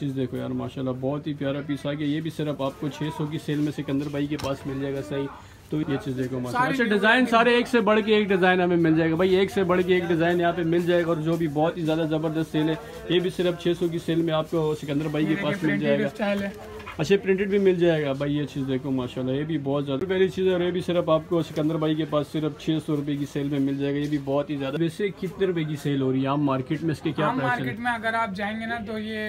चीज़ देखो यार माशाल्लाह बहुत ही प्यारा पीस आ गया। ये भी सिर्फ आपको 600 की सेल में सिकंदर भाई के पास मिल जाएगा। सही तो ये चीज़ देखो माशाल्लाह। अच्छा डिज़ाइन सारे एक से बढ़ के एक डिज़ाइन हमें मिल जाएगा भाई, एक से बढ़ के एक डिज़ाइन यहाँ पे मिल जाएगा। और जो भी बहुत ही ज़्यादा ज़बरदस्त सेल है, ये भी सिर्फ 600 की सेल में आपको सिकंदर भाई के पास मिल जाएगा। अच्छा प्रिंटेड भी मिल जाएगा भाई। ये चीज़ देखो माशाल्लाह, ये भी बहुत ज़्यादा प्यारी चीज़ है। और ये भी सिर्फ आपको सिकंदर भाई के पास सिर्फ 600 रुपये की सेल में मिल जाएगा। ये भी बहुत ही ज़्यादा। वैसे कितने रुपये की सेल हो रही है आम मार्केट में? इसके क्या प्राइस है मार्केट में? अगर आप जाएंगे ना तो ये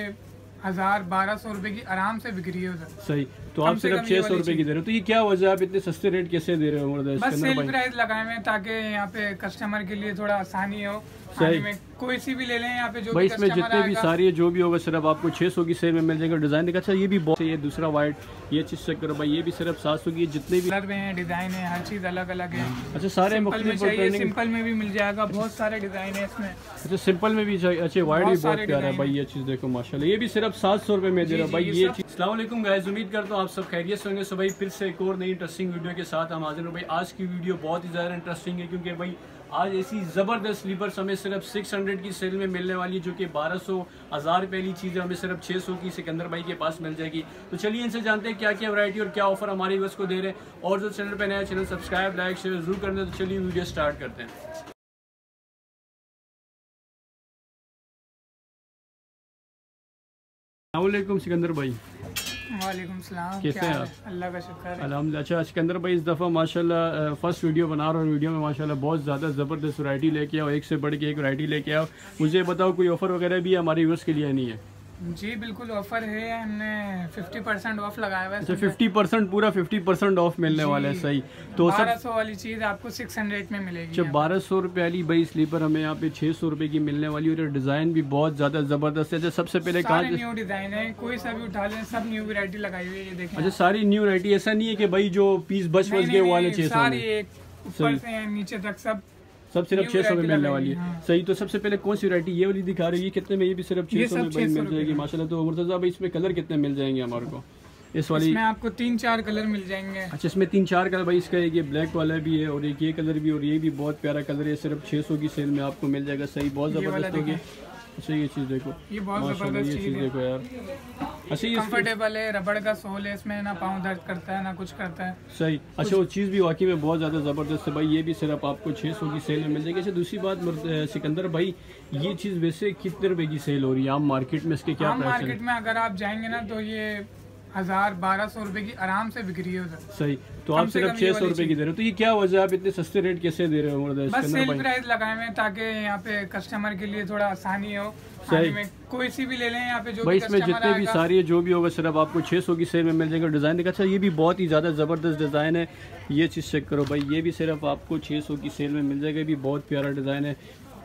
1000-1200 रुपये की आराम से बिक्री है उधर। सही तो आप सिर्फ 600 रुपये की दे रहे हो, तो ये क्या वजह आप इतने सस्ते रेट कैसे दे रहे हो? बस सेल प्राइस लगाए हैं ताकि यहाँ पे कस्टमर के लिए थोड़ा आसानी हो। सही में कोई सी भी ले लें यहाँ पे जो भाई, इसमें जितने भी सारी है जो भी होगा सिर्फ आपको 600 की सेल में मिल जाएगा। डिजाइन देखा अच्छा, ये भी बहुत ये दूसरा वाइट ये चीज चेक करो भाई, ये भी सिर्फ 700 की। जितने भी कलर हैं डिजाइन है हर चीज अलग अलग है। अच्छा सारे सिंपल में भी मिल जाएगा, बहुत सारे डिजाइन है इसमें। अच्छा सिंपल में भी चाहिए। अच्छा वाइट भी बहुत प्यारा है भाई। ये चीज देखो माशाल्लाह, ये भी सिर्फ 700 रुपये में दे रहा भाई। ये चीज अस्सलामुअलैकुम गाइस, उम्मीद करता हूँ आप सब खैरियत से होंगे। सो भाई फिर से एक और नई इंटरेस्टिंग वीडियो के साथ हम हाजिर हो। भाई आज की वीडियो बहुत ही ज़्यादा इंटरेस्टिंग है क्योंकि भाई आज ऐसी ज़बरदस्त स्लीपर्स हमें सिर्फ 600 की सेल में मिलने वाली है, जो कि 1200-1000 रुपये की चीज़ें हमें सिर्फ 600 की सिकंदर भाई के पास मिल जाएगी। तो चलिए इनसे जानते हैं क्या क्या वैरायटी और क्या ऑफर हमारे व्यूअर्स को दे रहे हैं। और जो चैनल पर नया चैनल सब्सक्राइब लाइक शेयर जरूर कर दें। तो चलिए वीडियो स्टार्ट करते हैं। अस्सलामुअलैकुम सिकंदर भाई। वालेकुम सलाम, कैसे हैं आप? अल्लाह का शुक्र है अल्हम्दुलिल्लाह। अच्छा सिकंदर भाई इस दफ़ा माशाल्लाह फर्स्ट वीडियो बना रहा हूँ। वीडियो में माशाल्लाह बहुत ज़्यादा ज़बरदस्त वैरायटी लेके आओ, एक से बढ़ के एक वैरायटी लेके आओ। मुझे बताओ कोई ऑफ़र वगैरह भी हमारे व्यूअर्स के लिए नहीं है? जी बिल्कुल ऑफ़र है, हमने 50% ऑफ लगाया हुआ है। अच्छा 50% पूरा 50% ऑफ मिलने वाला है। सही तो 1200 वाली चीज़ आपको 600 में मिलेगी। अच्छा 1200 रुपये वाली भाई स्लीपर हमें यहाँ पे 600 रुपये की मिलने वाली है और डिज़ाइन भी बहुत ज़्यादा ज़बरदस्त है। अच्छा सबसे पहले कहाँ न्यू डिज़ाइन है, कोई सा भी उठा लें, सब न्यू वैरायटी लगाई हुई है। ये देखिए अच्छा सारी न्यू वैरायटी, ऐसा नहीं है कि भाई जो पीस बच गए वाले 600 से नीचे तक सब सिर्फ 600 में मिलने वाली है। हाँ। सही तो सबसे पहले कौन सी वैरायटी ये वाली दिखा रही है? कितने में ये भी सिर्फ 600 में मिल जाएगी माशाल्लाह। तो मुर्तज़ा भाई इसमें कलर कितने मिल जाएंगे हमारे को? इस वाली इसमें आपको 3-4 कलर मिल जाएंगे। अच्छा इसमें 3-4 कलर भाई, इसका एक ये ब्लैक वाला भी है और एक ये कलर भी, और ये भी बहुत प्यारा कलर है। सिर्फ 600 की सेल में आपको मिल जाएगा। सही बहुत ज़बरदस्त होगी। अच्छा ये चीज़ देखो, ये बहुत ज़बरदस्त चीज़ देखो यार। अच्छा ये कंफर्टेबल है, रबड़ का सोल है, इसमें ना पाँव दर्द करता है ना कुछ करता है। सही अच्छा वो चीज़ भी वाकई में बहुत ज़्यादा ज़बरदस्त है भाई। ये भी सिर्फ आपको 600 की सेल में मिल जाएगी। अच्छा दूसरी बात सिकंदर भाई, ये चीज़ वैसे कितने रुपये की सेल हो रही है आम मार्केट में? इसके क्या प्राइस है मार्केट में? अगर आप जाएंगे ना तो ये 1000-1200 रुपये की आराम से बिक्री है उधर। सही तो आप सिर्फ 600 रुपये की दे रहे हो, तो ये क्या वजह आप इतने सस्ते रेट कैसे दे रहे हो? बस सेल प्राइस लगाए हैं ताकि यहाँ पे कस्टमर के लिए थोड़ा आसानी हो। सही में कोई सी भी ले लें यहाँ पे जो भाई, इसमें जितने भी सारी है जो भी होगा सिर्फ आपको 600 की सेल में मिल जाएगा। डिज़ाइन देखा अच्छा, ये भी बहुत ही ज़्यादा ज़बरदस्त डिज़ाइन है। ये चीज़ चेक करो भाई, ये भी सिर्फ आपको 600 की सेल में मिल जाएगा। ये भी बहुत प्यारा डिज़ाइन है,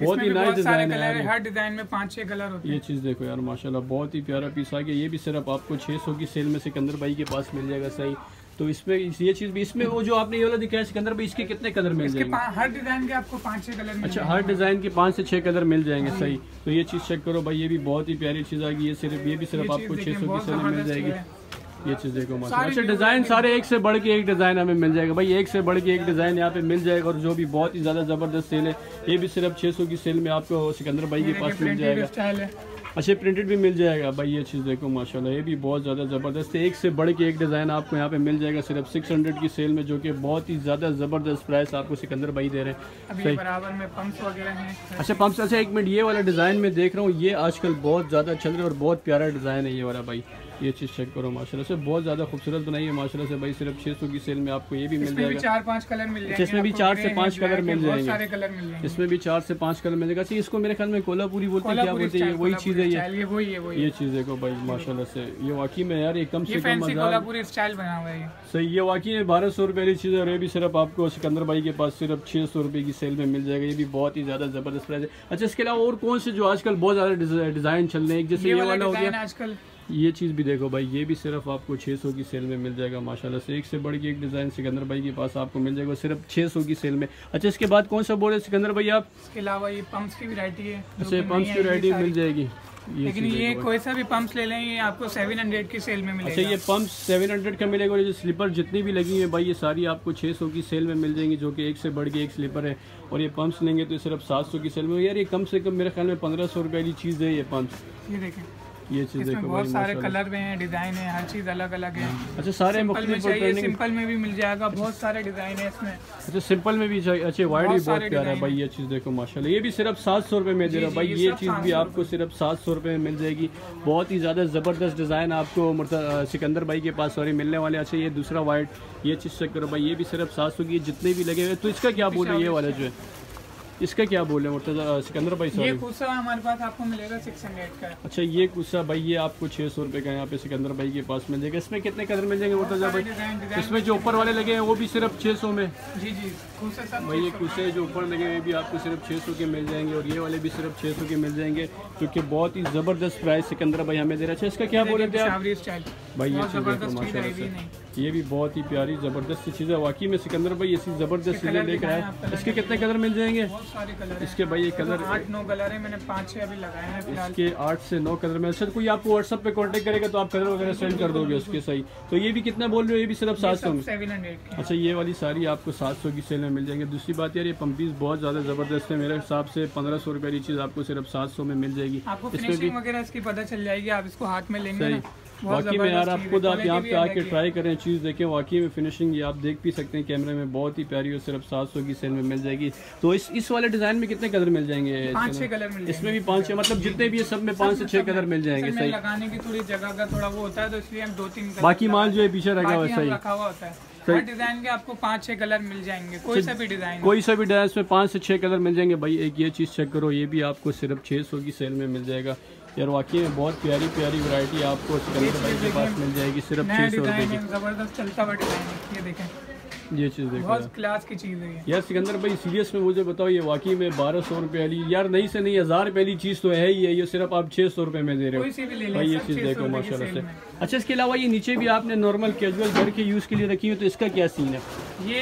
बहुत ही नाइस डिज़ाइन है। हर डिज़ाइन में 5-6 कलर होते हैं। ये चीज़ देखो यार माशाल्लाह बहुत ही प्यारा पीस आ गया। ये भी सिर्फ आपको 600 की सेल में सिकंदर भाई के पास मिल जाएगा। सही तो इसमें ये चीज़ भी, इसमें वो जो आपने ये वाला दिखाया सिकंदर भाई, इसके कितने कलर मिल जाएंगे? हर डिज़ाइन के आपको 5-6 कलर मिल। अच्छा हर डिज़ाइन के 5 से 6 कलर मिल जाएंगे। सही तो ये चीज़ चेक करो भाई, ये भी बहुत ही प्यारी चीज़ आ गई। ये सिर्फ ये भी सिर्फ आपको 600 की सेल में मिल जाएगी। ये चीज़ देखो माशाल्लाह। अच्छा डिज़ाइन सारे एक से बढ़ के एक डिज़ाइन हमें मिल जाएगा भाई, एक से बढ़ के एक डिज़ाइन यहाँ पे मिल जाएगा। और जो भी बहुत ही ज़्यादा ज़बरदस्त सेल है, ये भी सिर्फ 600 की सेल में आपको सिकंदर भाई के पास मिल जाएगा। अच्छा प्रिंटेड भी मिल जाएगा भाई। ये चीज़ देखो माशाल्लाह, ये भी बहुत ज़्यादा ज़बरदस्त है, एक से बढ़ के एक डिज़ाइन आपको यहाँ पे मिल जाएगा सिर्फ 600 की सेल में, जो कि बहुत ही ज़्यादा ज़बरदस्त प्राइस आपको सिकंदर भाई दे रहे हैं। अभी बराबर में पम्प्स वगैरह हैं। अच्छा पम्प्स, अच्छा एक मिनट, ये वाला डिज़ाइन में देख रहा हूँ, ये आजकल बहुत ज़्यादा चल रहा है और बहुत प्यारा डिज़ाइन है ये वाला भाई। ये चीज़ चेक करो माशाल्लाह से, बहुत ज़्यादा खूबसूरत बनाई है माशाल्लाह से भाई। सिर्फ 600 की सेल में आपको ये भी मिल जाएगा। 4-5 कलर मिल जाएंगे इसमें भी, 4 से 5 कलर मिल जाएंगे इसमें भी, 4 से 5 कलर मिलेगा। अच्छा इसको मेरे ख्याल में कोल्हापुरी बोलते हैं, क्या बोलते हैं? वही चीज़ है ये चीज़ देखो भाई माशाल्लाह से। ये वाकई में यार कम से कम सही, ये वाकई में 1200 रुपये वाली चीज़ है और ये भी सिर्फ आपको सिकंदर भाई के पास सिर्फ 600 रुपये की सेल में मिल जाएगा। ये भी बहुत ही ज़्यादा ज़बरदस्त प्राइस है। अच्छा इसके अलावा और कौन से जो आजकल बहुत ज़्यादा डिज़ाइन चल रहे हैं, जैसे ये वाला हो गया आजकल? ये चीज़ भी देखो भाई, ये भी सिर्फ आपको 600 की सेल में मिल जाएगा माशाल्लाह से। एक से बढ़ के एक डिज़ाइन सिकंदर भाई के पास आपको मिल जाएगा सिर्फ 600 की सेल में। अच्छा इसके बाद कौन सा बोल रहे सिकंदर भाई आप? इसके अलावा ये पम्प्स की वैरायटी है। अच्छा पम्प्स की वैरायटी मिल जाएगी, लेकिन ये कोई सा भी पम्प्स ले लें, ये आपको 700 की सेल में मिलेगा। अच्छा ये पम्प्स 700 का मिलेगा। और ये स्लीपर जितनी भी लगी है भाई, ये सारी आपको 600 की सेल में मिल जाएंगी, जो कि एक से बढ़ के एक स्लीपर है। और ये पम्प्स लेंगे तो सिर्फ 700 की सेल में। यार ये कम से कम मेरे ख्याल में 1500 रुपये वाली चीज़ है ये पम्प्स। ये देखें ये चीज़ देखो, बहुत सारे कलर में है, डिजाइन है, हर चीज़ अलग अलग है। अच्छा, सारे में चाहिए सिंपल में भी मिल जाएगा, बहुत सारे डिजाइन है इसमें। अच्छा, सिंपल में भी चाहिए। अच्छा, वाइड भी बहुत प्यारा है भाई, ये चीज़ देखो माशाल्लाह। ये भी सिर्फ 700 रुपये में दे रहा भाई, ये चीज़ भी आपको सिर्फ 700 रुपये में मिल जाएगी। बहुत ही ज़्यादा ज़बरदस्त डिज़ाइन आपको सिकंदर भाई के पास सॉरी मिलने वाले। अच्छा, ये दूसरा वाइड, ये चीज़ चेक करो भाई, ये भी सिर्फ 700 की जितने भी लगे हुए। तो इसका क्या बोल रहे हैं ये वाला जो है, इसका क्या बोल रहे हैं मुर्तज़ा सिकंदर भाई? ये कुसा हमारे पास आपको मिलेगा 600 का। अच्छा, ये कुसा भाई ये आपको 600 रुपये का यहाँ पे सिकंदर भाई के पास मिल जाएगा। इसमें कितने कलर मिल जाएंगे मुर्तज़ा भाई? इसमें जो ऊपर वाले लगे हैं वो भी सिर्फ 600 में। जी जी भाई, ये कुसे जो ऊपर लगे हुए भी आपको सिर्फ 600 के मिल जाएंगे, और ये वाले भी सिर्फ 600 के मिल जाएंगे, क्योंकि बहुत ही ज़बरदस्त प्राइस सिकंदर भाई हमें दे रहा है। अच्छा, इसका क्या बोल रहे थे भाई? ये चीज़ देखो माशाल्लाह, ये भी बहुत ही प्यारी ज़बरदस्त चीज़ है वाकई में। सिकंदर भाई ऐसी ज़बरदस्त चीज़ें लेकर आए। इसके कितने कलर मिल जाएंगे? सारे कलर इसके भाई, ये कलर 8-9 कलर है, मैंने 5-6 अभी लगाए हैं फिलहाल। इसके 8 से 9 कलर में। सर, कोई आपको व्हाट्सअप पे कांटेक्ट करेगा तो आप कलर वगैरह सेंड कर दोगे उसके? सही। तो ये भी कितना बोल रहे हो? ये भी सिर्फ 700 में। अच्छा, ये वाली सारी आपको 700 की सेल में मिल जाएंगी। दूसरी बात यार, ये पम्पीज़ बहुत ज़्यादा ज़बरदस्त है, मेरे हिसाब से 1500 रुपये की चीज़ आपको सिर्फ 700 में मिल जाएगी। इसकी पता चल जाएगी, आप इसको हाथ में लेंगे। वाकई में यार, आप खुद आप यहाँ पे आके ट्राई करें, चीज़ देखें, वाकई में फिनिशिंग ये आप देख भी सकते हैं कैमरे में, बहुत ही प्यारी और सिर्फ 700 की सेल में मिल जाएगी। तो इस वाले डिज़ाइन में कितने कलर मिल जाएंगे? 5-6 कलर मिल जाएंगे। इसमें भी 5-6, मतलब जितने भी है सब में 5 से 6 कलर मिल जाएंगे। सही, लगाने की थोड़ी जगह का थोड़ा वो होता है, तो इसलिए हम 2-3 बाकी माल जो है पीछे रखा हुआ है। सही रखा हुआ होता है, हर डिज़ाइन के आपको 5-6 कलर मिल जाएंगे, कोई सा भी डिज़ाइन इसमें 5 से 6 कलर मिल जाएंगे भाई। एक ये चीज़ चेक करो, ये भी आपको सिर्फ 600 की सेल में मिल जाएगा। यार वाकई में बहुत प्यारी प्यारी वैरायटी आपको सिकंदर भाई के पास मिल जाएगी सिर्फ 600 रुपये की। ज़बरदस्त चलता हुआ डिज़ाइन है, ये देखें, ये चीज़ देखें, बहुत क्लास की चीज़ है यार। सिकंदर भाई सीरियस में मुझे बताओ, ये वाकई में 1200 रुपये वाली यार नहीं से नहीं 1000 रुपये वाली चीज़ तो है ही है, ये सिर्फ आप 600 रुपये में दे रहे हो भाई। ये चीज़ देखो माशाल्लाह से। अच्छा, इसके अलावा ये नीचे भी आपने नॉर्मल कैजुअल घर के यूज़ के लिए रखी है, तो इसका क्या सीन है? ये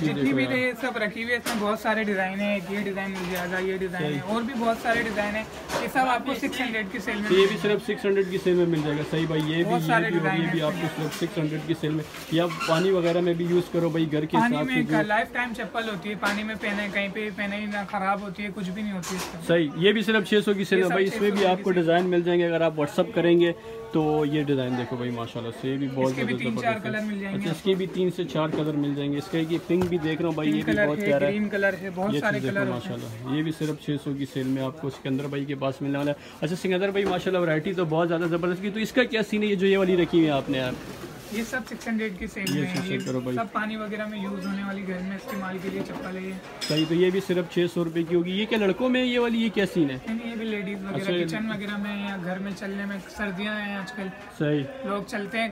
जितनी भी ये सब रखी हुई है, इसमें बहुत सारे डिज़ाइन है। ये डिज़ाइन मिल जाएगा, ये डिज़ाइन है, और भी बहुत सारे डिज़ाइन है, ये सब आपको 600 की सेल में। ये भी सिर्फ 600 की सेल में मिल जाएगा। सही भाई, ये भी आपको सिर्फ 600 की सेल में। या पानी वगैरह में भी यूज़ करो भाई, घर के हिसाब से। लाइफ टाइम चप्पल होती है, पानी में पहने, कहीं पे पहने ही ना खराब होती है, कुछ भी नहीं होती। सही, ये भी सिर्फ 600 की सेल है भाई। इसमें भी आपको डिज़ाइन मिल जाएंगे, अगर आप व्हाट्सअप करेंगे तो। ये डिज़ाइन देखो भाई माशाल्लाह से, ये भी बहुत ज़बरदस्त। इसके भी 3 से 4 कलर मिल जाएंगे। इसका ये पिंक भी देख रहा हूँ भाई, ये भी बहुत प्यारा है, कलर है, बहुत सारे कलर माशाल्लाह। ये भी सिर्फ 600 की सेल में आपको सिकंदर भाई के पास मिलने वाला है। अच्छा, सिकंदर भाई माशाल्लाह वैरायटी तो बहुत ज़्यादा ज़बरदस्त की। तो इसका क्या सीन है, ये जो ये वाली रखी हुई है आपने यार? ये सब 600 की सेल में है, सब पानी वगैरह में यूज़ होने वाली, घर में इस्तेमाल के लिए चप्पल है। सही, तो ये भी सिर्फ 600 रुपये की होगी। ये क्या लड़कों में ये वाली, ये क्या सीन है? ये भी लेडीज़ वगैरह, किचन वगैरह में या घर में चलने में, सर्दियाँ हैं आजकल। सही, लोग चलते हैं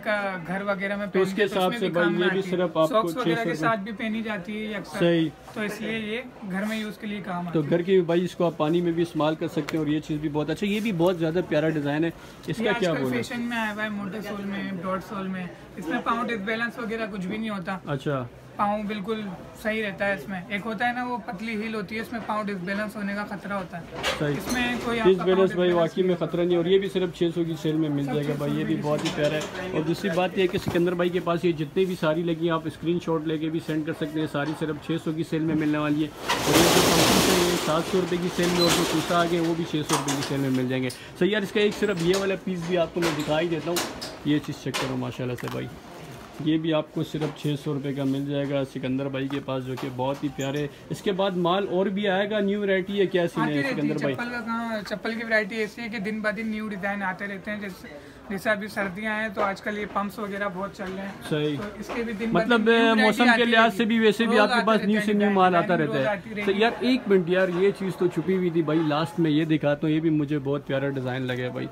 घर वगैरह में, तो उसके हिसाब से भाई ये भी सिर्फ आपको 600 के साथ भी पहनी जाती है अक्सर। सही, तो इसलिए ये घर में यूज़ के लिए काम है, तो घर के भाई इसको आप पानी में भी इस्तेमाल कर सकते हैं। और ये चीज़ भी बहुत अच्छा, ये भी बहुत ज़्यादा प्यारा डिज़ाइन है। इसका क्या बोल रहे हैं? फैशन में आया हुआ है, मोटे सोल में, ब्रॉड सोल में। इसमें पाउंड डिसबैलेंस वगैरह कुछ भी नहीं होता। अच्छा, पाँव बिल्कुल सही रहता है। इसमें एक होता है ना, वो पतली हील होती है, इसमें पाँव डिसबैलेंस होने का खतरा होता है। सही, इसमें कोई डिसबैलेंस भाई वाकई में खतरा नहीं। और ये भी सिर्फ 600 की सेल में मिल जाएगा भाई, ये भी बहुत ही प्यारा है। और दूसरी बात यह कि सिकंदर भाई के पास ये जितनी भी सारी लगी आप स्क्रीनशॉट लेके भी सेंड कर सकते हैं, सारी सिर्फ 600 की सेल में मिलने वाली है। और ये जो कंपनी है 700 रुपये की सेल में, और जो कुर्ता आ गए वो भी 600 रुपये की सेल में मिल जाएंगे। सही यार, इसका एक सिर्फ ये वाला पीस भी आपको मैं दिखाई देता हूँ। ये चीज़ चेक करो माशाल्लाह से भाई, ये भी आपको सिर्फ 600 रुपये का मिल जाएगा सिकंदर भाई के पास, जो कि बहुत ही प्यारे। इसके बाद माल और भी आएगा, न्यू वैरायटी है क्या सीन है सिकंदर भाई? चप्पल की वैरायटी ऐसी है कि दिन ब दिन न्यू डिज़ाइन आते रहते हैं। जैसे अभी सर्दियां हैं तो आजकल ये पंप्स वगैरह बहुत चल रहे हैं। सही, तो इसके भी दिन मतलब मौसम के लिहाज से भी वैसे भी आपके पास न्यू से न्यू माल आता रहता है। तो यार एक मिनट यार, ये चीज़ तो छुपी हुई थी भाई, लास्ट में ये दिखाता हूँ। ये भी मुझे बहुत प्यारा डिज़ाइन लगे भाई,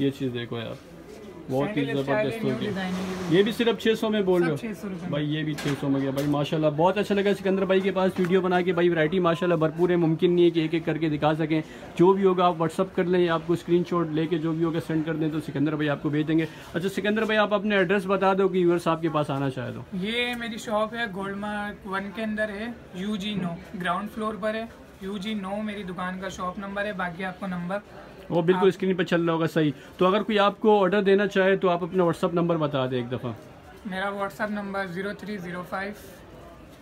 ये चीज़ देखो यार, बहुत ही ज़बरदस्त होगी। ये भी सिर्फ 600 में बोल रहे हो भाई, ये भी 600 में गया भाई माशाल्लाह। बहुत अच्छा लगा सिकंदर भाई के पास वीडियो बना के भाई, वैरायटी माशाल्लाह भरपूर है, मुमकिन नहीं है कि एक एक करके दिखा सकें। जो भी होगा आप व्हाट्सअप कर लें, आपको स्क्रीनशॉट लेके जो भी होगा सेंड कर दें, तो सिकंदर भाई आपको भेज देंगे। अच्छा सिकंदर भाई, आप अपने एड्रेस बता दो कि व्यूअर्स आपके पास आना चाहते हो। ये मेरी शॉप है गोल्ड मार्क 1 के अंदर है, UG 9 ग्राउंड फ्लोर पर है। UG 9 मेरी दुकान का शॉप नंबर है, बाकी आपको नंबर वो बिल्कुल स्क्रीन पे चल रहा होगा। सही, तो अगर कोई आपको ऑर्डर देना चाहे तो आप अपना व्हाट्सअप नंबर बता दें एक दफ़ा। मेरा व्हाट्सअप नंबर 0305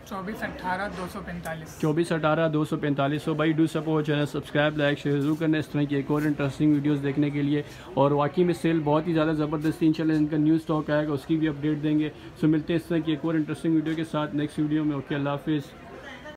24-18-245 24-18-245। सो भाई do support channel, subscribe, like, share जरूर करना इस तरह की एक और इंटरेस्टिंग वीडियोस देखने के लिए। और वाकई में सेल बहुत ही ज़्यादा ज़बरदस्ती इंशाल्लाह इनका न्यू स्टॉक आएगा, उसकी भी अपडेट देंगे। सो मिलते हैं इस तरह की एक और इंटरेस्टिंग वीडियो के साथ नेक्स्ट वीडियो में। ओके, अल्लाह हाफिज़।